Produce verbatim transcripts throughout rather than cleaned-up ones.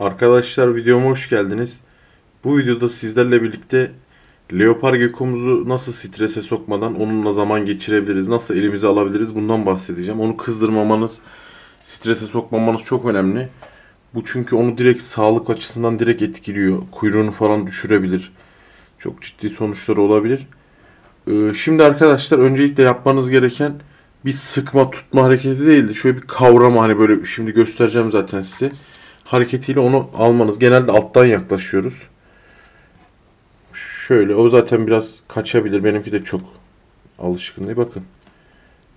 Arkadaşlar videoma hoş geldiniz. Bu videoda sizlerle birlikte leopar gekomuzu nasıl strese sokmadan onunla zaman geçirebiliriz, nasıl elimize alabiliriz bundan bahsedeceğim. Onu kızdırmamanız, strese sokmamanız çok önemli. Bu çünkü onu direkt sağlık açısından direkt etkiliyor. Kuyruğunu falan düşürebilir. Çok ciddi sonuçları olabilir. Ee, şimdi arkadaşlar öncelikle yapmanız gereken bir sıkma tutma hareketi değildi. Şöyle bir kavrama, hani böyle şimdi göstereceğim zaten size. Hareketiyle onu almanız. Genelde alttan yaklaşıyoruz. Şöyle, o zaten biraz kaçabilir. Benimki de çok alışkın değil. Bakın.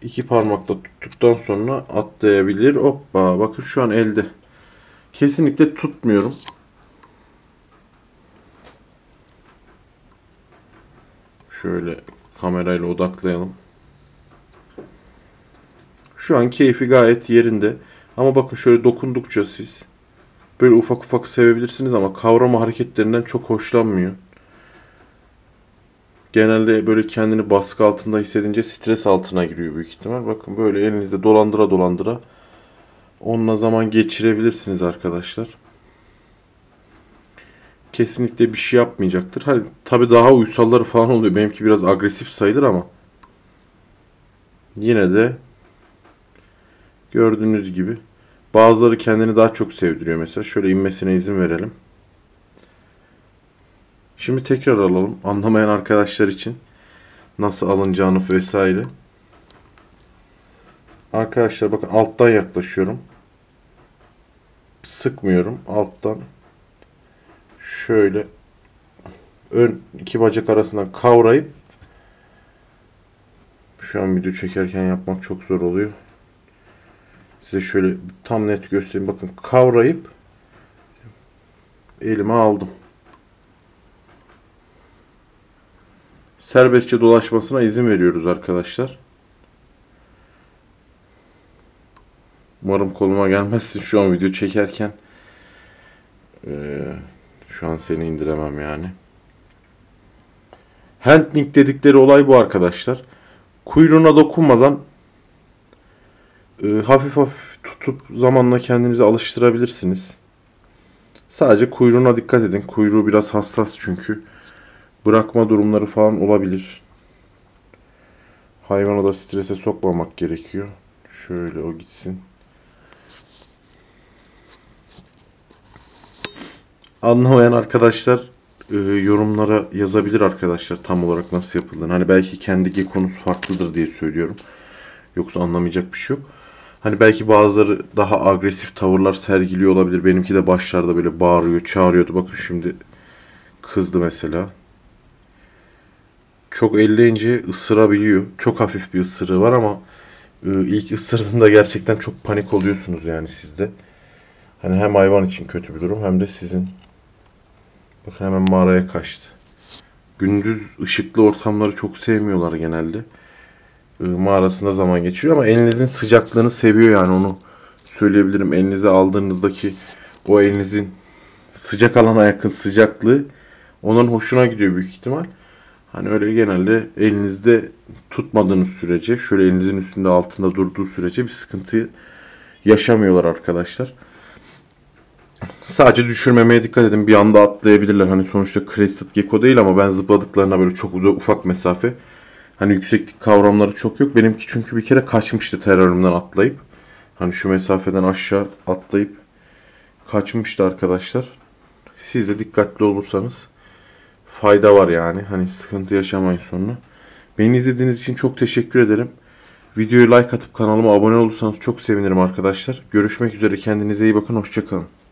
İki parmakla tuttuktan sonra atlayabilir. Hoppa. Bakın şu an elde. Kesinlikle tutmuyorum. Şöyle kamerayla odaklayalım. Şu an keyfi gayet yerinde. Ama bakın şöyle dokundukça siz böyle ufak ufak sevebilirsiniz ama kavrama hareketlerinden çok hoşlanmıyor. Genelde böyle kendini baskı altında hissedince stres altına giriyor büyük ihtimal. Bakın böyle elinizde dolandıra dolandıra onunla zaman geçirebilirsiniz arkadaşlar. Kesinlikle bir şey yapmayacaktır. Hani tabii daha uysalları falan oluyor. Benimki biraz agresif sayılır ama yine de gördüğünüz gibi bazıları kendini daha çok sevdiriyor mesela. Şöyle inmesine izin verelim. Şimdi tekrar alalım. Anlamayan arkadaşlar için nasıl alınacağını vesaire. Arkadaşlar bakın alttan yaklaşıyorum. Sıkmıyorum. Alttan şöyle ön iki bacak arasından kavrayıp, şu an video çekerken yapmak çok zor oluyor. Size şöyle tam net göstereyim. Bakın kavrayıp elime aldım. Serbestçe dolaşmasına izin veriyoruz arkadaşlar. Umarım koluma gelmezsin şu an video çekerken. Ee, şu an seni indiremem yani. Handling dedikleri olay bu arkadaşlar. Kuyruğuna dokunmadan hafif hafif tutup zamanla kendinizi alıştırabilirsiniz. Sadece kuyruğuna dikkat edin. Kuyruğu biraz hassas çünkü. Bırakma durumları falan olabilir. Hayvanı da strese sokmamak gerekiyor. Şöyle o gitsin. Anlamayan arkadaşlar yorumlara yazabilir arkadaşlar tam olarak nasıl yapıldığını. Hani belki kendi gekonuz farklıdır diye söylüyorum. Yoksa anlamayacak bir şey yok. Hani belki bazıları daha agresif tavırlar sergiliyor olabilir. Benimki de başlarda böyle bağırıyor, çağırıyordu. Bakın şimdi kızdı mesela. Çok elleyince ısırabiliyor. Çok hafif bir ısırığı var ama ilk ısırdığında gerçekten çok panik oluyorsunuz yani sizde. Hani hem hayvan için kötü bir durum hem de sizin. Bakın hemen mağaraya kaçtı. Gündüz ışıklı ortamları çok sevmiyorlar genelde. Mağarasında zaman geçiriyor ama elinizin sıcaklığını seviyor yani, onu söyleyebilirim. Elinize aldığınızdaki o elinizin sıcak alana yakın sıcaklığı onların hoşuna gidiyor büyük ihtimal. Hani öyle genelde elinizde tutmadığınız sürece, şöyle elinizin üstünde altında durduğu sürece bir sıkıntı yaşamıyorlar arkadaşlar. Sadece düşürmemeye dikkat edin. Bir anda atlayabilirler. Hani sonuçta Crested Gecko değil ama ben zıpladıklarına böyle çok uzak, ufak mesafe, hani yükseklik kavramları çok yok. Benimki çünkü bir kere kaçmıştı terraryumdan atlayıp. Hani şu mesafeden aşağı atlayıp kaçmıştı arkadaşlar. Siz de dikkatli olursanız fayda var yani. Hani sıkıntı yaşamayın sonra. Beni izlediğiniz için çok teşekkür ederim. Videoyu like atıp kanalıma abone olursanız çok sevinirim arkadaşlar. Görüşmek üzere. Kendinize iyi bakın. Hoşça kalın.